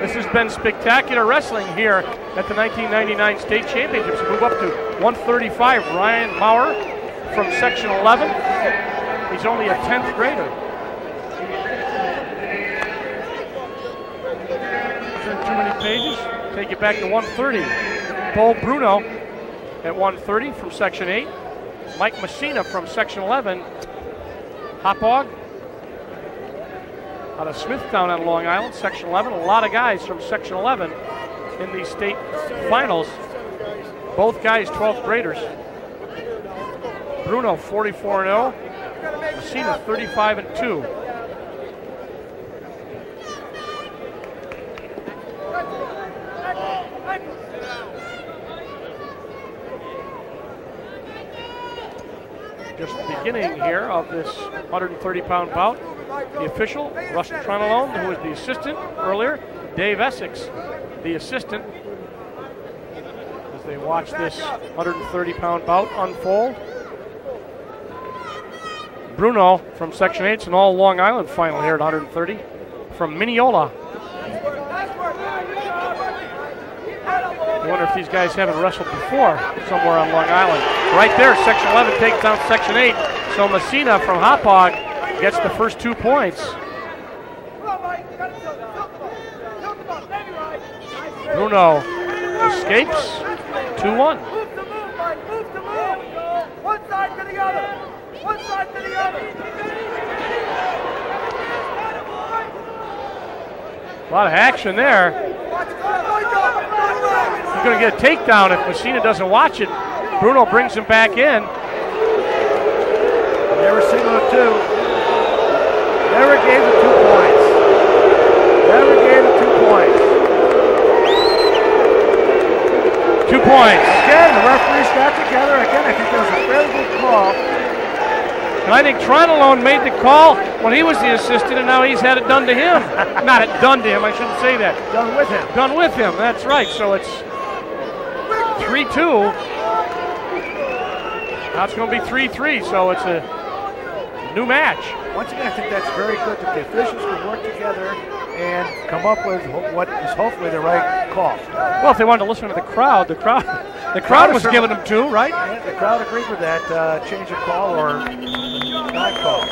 This has been spectacular wrestling here at the 1999 state championships. Move up to 135. Ryan Maurer from section 11. He's only a 10th grader. Too many pages. Take it back to 130. Beau Bruno at 130 from section 8. Mike Messina from section 11. Hauppauge out of Smithtown on Long Island, section 11. A lot of guys from section 11 in the state finals. Both guys 12th graders. Bruno 44-0, Messina 35-2. Just the beginning here of this 130-pound bout. The official, Russell Tronalon, who was the assistant earlier. Dave Essex, the assistant, as they watch this 130-pound bout unfold. Bruno from Section 8's an all Long Island final here at 130 from Mineola. I wonder if these guys haven't wrestled before somewhere on Long Island. Right there, Section 11 takes down Section 8. So Messina from Hauppauge gets the first 2 points. Bruno escapes 2-1. One side to the other. One side to the other. A lot of action there. He's going to get a takedown if Messina doesn't watch it. Bruno brings him back in. Never seen him at 2. Never gave him 2 points. Never gave him 2 points. 2 points. Again, the referees got together. Again, I think there was a very good call. And I think Tronalon made the call when he was the assistant, and now he's had it done to him. Not it done to him, I shouldn't say that. Done with him. Done with him, that's right. So it's 3-2. Now it's going to be 3-3, so it's a new match. Once again, I think that's very good that the officials can work together and come up with what is hopefully the right call. Well, if they wanted to listen to the crowd was giving them 2, right? Yeah, the crowd agreed with that change of call or not call.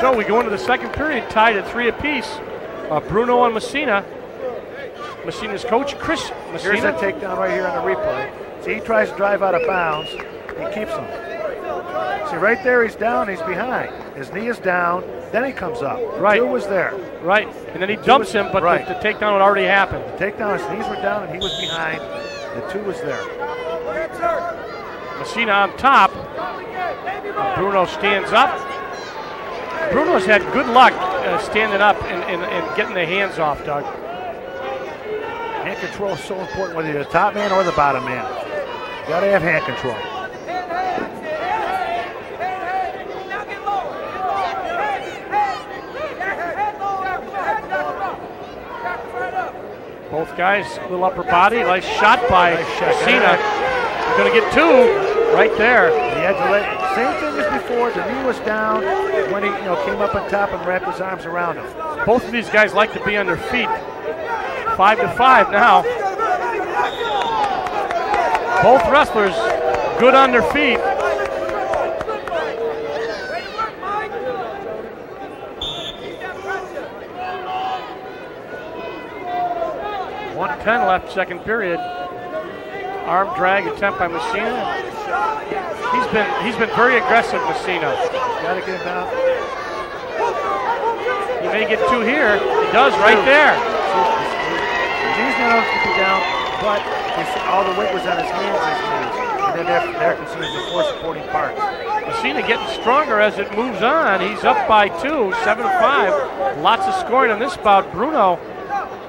So we go into the second period, tied at 3 apiece. Bruno and Messina. Messina's coach, Chris Messina. Here's a takedown right here on the replay. See, he tries to drive out of bounds. He keeps him. See, right there, he's down, he's behind. His knee is down, then he comes up. Right. 2 was there. Right, and then he dumps him, but right. the takedown had already happened. The takedown, his knees were down, and he was behind. The 2 was there. Messina on top. Bruno stands up. Bruno's had good luck standing up and getting the hands off, Doug. Hand control is so important, whether you're the top man or the bottom man. You gotta have hand control. Both guys, little upper body, nice shot by Messina. He's going to get 2 right there. He had to let, same thing as before, the knee was down when he came up on top and wrapped his arms around him. Both of these guys like to be on their feet. 5-5 now. Both wrestlers good on their feet. Left second period. Arm drag attempt by Messina. He's been very aggressive, Messina. Gotta get him out. He may get 2 here. He does right there. He's not supposed to be down, but all the weight was on his hands. And then there considers the 4 supporting parts. Messina getting stronger as it moves on. He's up by 2, 7-5. Lots of scoring on this bout. Bruno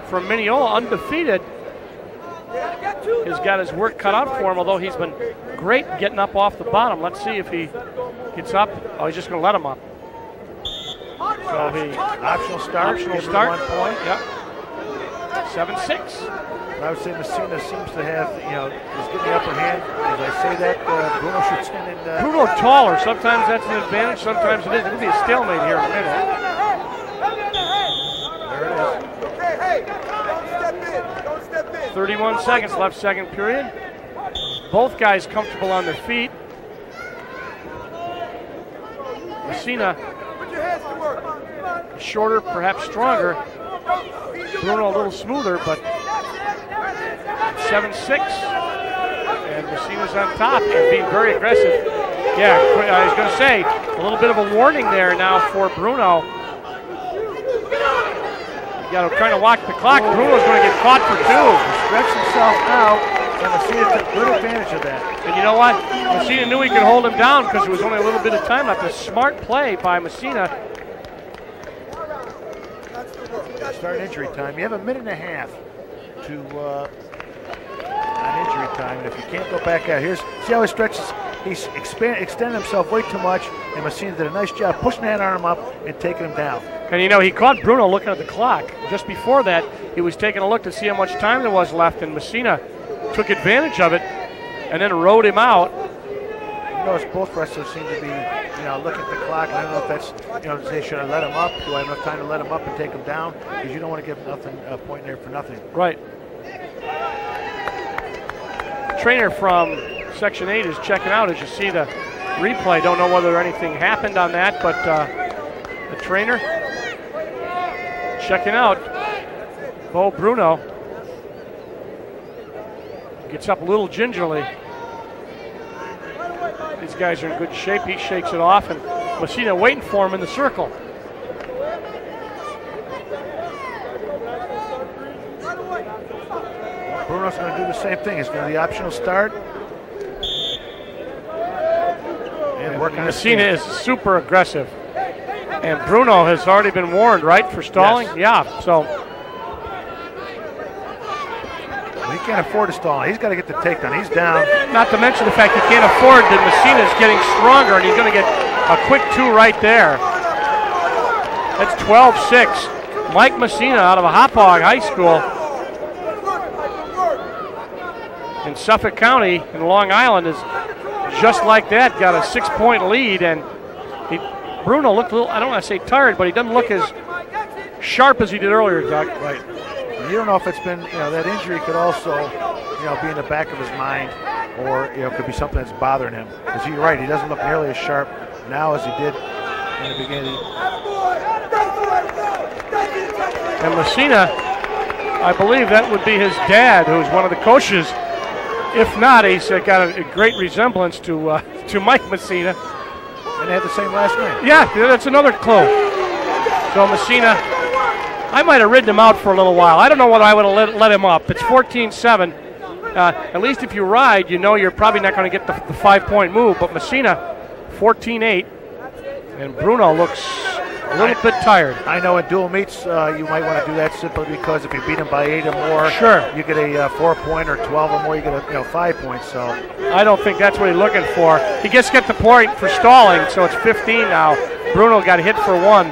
from Mineola, undefeated, has got his work cut out for him, although he's been great getting up off the bottom. Let's see if he gets up. Oh, he's just going to let him up. So he, optional start. 1 point. Yep. 7-6. I would say Messina seems to have, is getting the upper hand. As I say that, Bruno should stand in. Bruno taller. Sometimes that's an advantage. Sometimes it isn't. It'll be a stalemate here in a minute. There it is. 31 seconds left, second period. Both guys comfortable on their feet. Messina, shorter, perhaps stronger. Bruno a little smoother, but 7-6. And Messina's on top and being very aggressive. Yeah, I was going to say, a little bit of a warning there now for Bruno. You got to try to watch the clock. Bruno's going to get caught for two. He stretched himself out, and Messina took good advantage of that. And you know what? Messina knew he could hold him down because there was only a little bit of time left. A smart play by Messina. Start injury time. You have a minute and a half to on injury time. And if you can't go back out, here's see how he stretches. He's extended himself way too much, and Messina did a nice job pushing that arm up and taking him down. And you know, he caught Bruno looking at the clock. Just before that, he was taking a look to see how much time there was left, and Messina took advantage of it and then rode him out. You notice both wrestlers seem to be, you know, looking at the clock. I don't know if that's, you know, say, should I let him up? Do I have enough time to let him up and take him down? Because you don't want to give nothing a point there for nothing. Right. Trainer from Section 8 is checking out as you see the replay. Don't know whether anything happened on that, but the trainer checking out Beau Bruno. Gets up a little gingerly. These guys are in good shape. He shakes it off, and Messina waiting for him in the circle. Bruno's going to do the same thing. It's going to be the optional start. And working. Messina is super aggressive. And Bruno has already been warned, right, for stalling? Yes. Yeah, so. He can't afford to stall. He's got to get the takedown. He's down. Not to mention the fact he can't afford that Messina's getting stronger, and he's going to get a quick two right there. That's 12-6. Mike Messina out of Hauppauge High School in Suffolk County in Long Island is just like that. Got a 6-point lead, and Bruno looked a little, I don't want to say tired, but he doesn't look as sharp as he did earlier, Doug. Right. You don't know if it's been, you know, that injury could also, you know, be in the back of his mind, or, you know, it could be something that's bothering him. Because you're right, he doesn't look nearly as sharp now as he did in the beginning. And Messina, I believe that would be his dad, who's one of the coaches. If not, he's got a great resemblance to Mike Messina. And they had the same last name. Yeah, that's another clue. So Messina, I might have ridden him out for a little while. I don't know whether I would have let him up. It's 14-7. At least if you ride, you know you're probably not going to get the 5-point move. But Messina, 14-8. And Bruno looks a little bit tired. I know in dual meets you might want to do that simply because if you beat him by 8 or more, sure, you get a 4-point, or 12 or more, you get a 5 points. So I don't think that's what he's looking for. He just gets the point for stalling, so it's 15 now. Bruno got hit for one.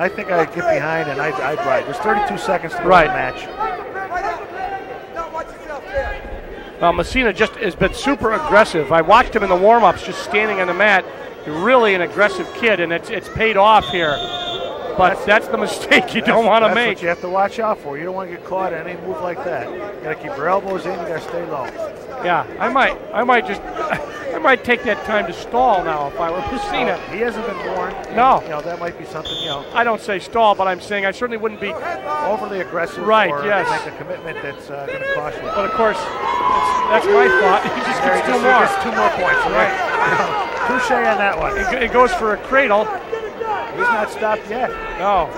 I think I'd get behind and I'd ride. There's 32 seconds to the match. Well, Messina just has been super aggressive. I watched him in the warm-ups just standing on the mat. Really an aggressive kid, and it's paid off here. But that's the mistake you don't want to make. That's what you have to watch out for. You don't want to get caught in any move like that. You got to keep your elbows in. You got to stay low. Yeah, I might take that time to stall now if I were Messina. He hasn't been warned. No, you know that might be something. You know, I don't say stall, but I'm saying I certainly wouldn't be overly aggressive. Right. Or yes. Make a commitment that's going to cost you. But of course, that's my thought. He just gets two more. Gets 2 more points. Right. Touche on that one. It goes for a cradle. He's not stopped yet. No.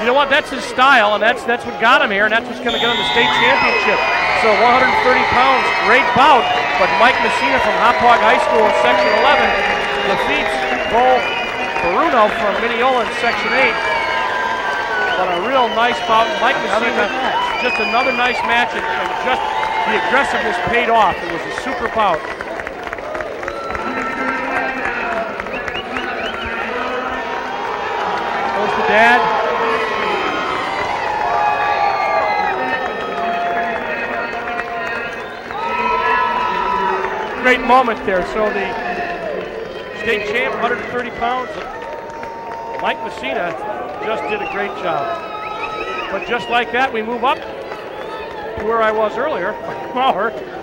You know what? That's his style, and that's what got him here, and that's what's going to get him the state championship. So 130 pounds, great bout. But Mike Messina from Hauppauge High School in Section 11 defeats Beau Bruno from Mineola in Section 8. But a real nice bout. Mike Messina, just another nice match, and just the aggressiveness paid off. It was a super bout. Dad. Great moment there. So the state champ, 130 pounds, Mike Messina just did a great job. But just like that, we move up where I was earlier, Maurer,